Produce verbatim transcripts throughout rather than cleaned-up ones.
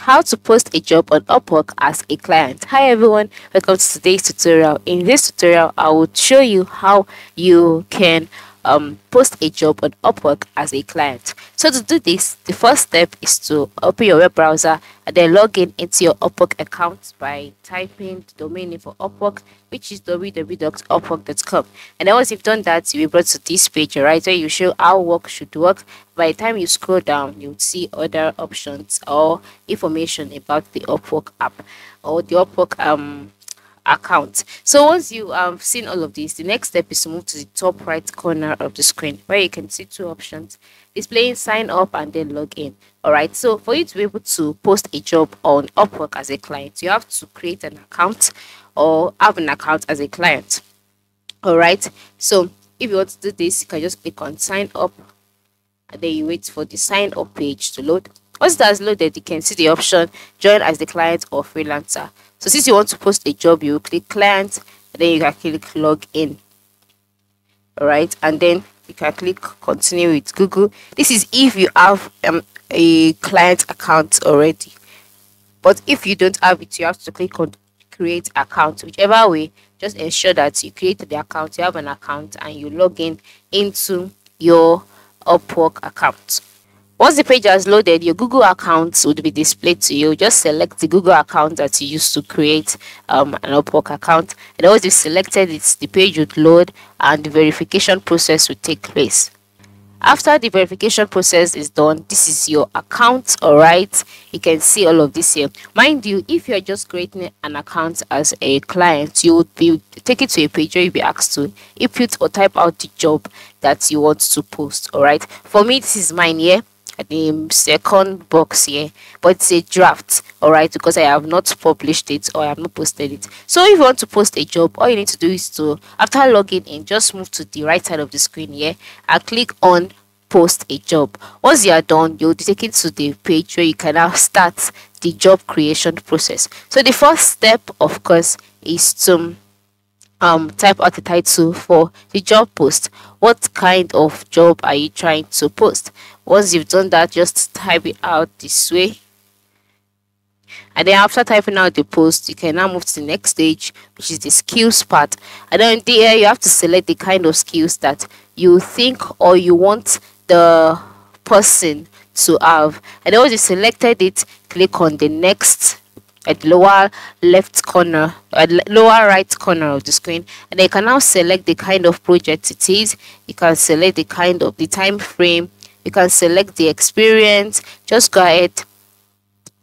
How to post a job on Upwork as a client. Hi everyone, welcome to today's tutorial. In this tutorial, I will show you how you can um, post a job on Upwork as a client. So to do this, the first step is to open your web browser and then log in into your Upwork account by typing the domain name for Upwork, which is w w w dot upwork dot com. And then once you've done that, you'll be brought to this page, right, where you show how work should work. By the time you scroll down, you'll see other options or information about the Upwork app or the Upwork um account. So once you have um, seen all of this, the next step is to move to the top right corner of the screen where you can see two options displaying sign up and then log in. All right, so for you to be able to post a job on Upwork as a client, you have to create an account or have an account as a client. All right, so if you want to do this, you can just click on sign up and then you wait for the sign up page to load. Once it has loaded, you can see the option join as the client or freelancer. So since you want to post a job, you click client and then you can click log in. All right, and then you can click continue with Google. This is if you have um, a client account already, but if you don't have it, you have to click on create account. Whichever way, just ensure that you create the account, you have an account, and you log in into your Upwork account. Once the page has loaded, your Google account would be displayed to you. Just select the Google account that you used to create um, an Upwork account. And once you've selected it, the page would load and the verification process would take place. After the verification process is done, this is your account, alright? You can see all of this here. Mind you, if you're just creating an account as a client, you would be taken to a page where you'll be asked to input or type out the job that you want to post, alright? For me, this is mine here. The second box here, but it's a draft, all right, because I have not published it or I have not posted it. So if you want to post a job, all you need to do is to, after logging in, just move to the right side of the screen here and click on post a job. Once you are done, you'll be taken to the page where you can now start the job creation process. So the first step, of course, is to um type out the title for the job post. What kind of job are you trying to post? Once you've done that, just type it out this way, and then after typing out the post, you can now move to the next stage, which is the skills part. And then there you have to select the kind of skills that you think or you want the person to have. And then once you selected it, click on the next at the lower left corner, at lower right corner of the screen, and you can now select the kind of project it is. You can select the kind of the time frame, you can select the experience. Just go ahead,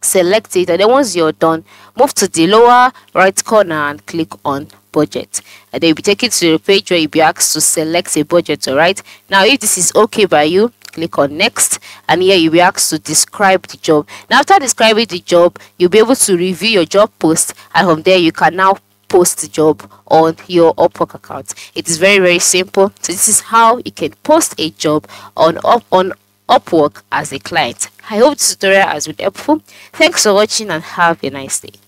select it, and then once you're done, move to the lower right corner and click on budget, and then you'll be taken to the page where you'll be asked to select a budget. All right, now if this is okay by you, click on next, and here you'll be asked to describe the job. Now after describing the job, you'll be able to review your job post, and from there you can now post the job on your Upwork account. It is very very simple. So this is how you can post a job on up on Upwork as a client. I hope this tutorial has been helpful. Thanks for watching and have a nice day.